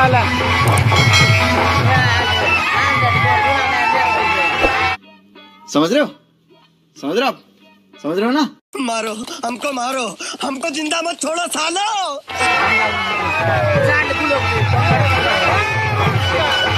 Sala. समझ रहे हो? समझ रहे हो आप? समझ रहे हो ना? मारो, हमको जिंदा मत छोड़ो सालो।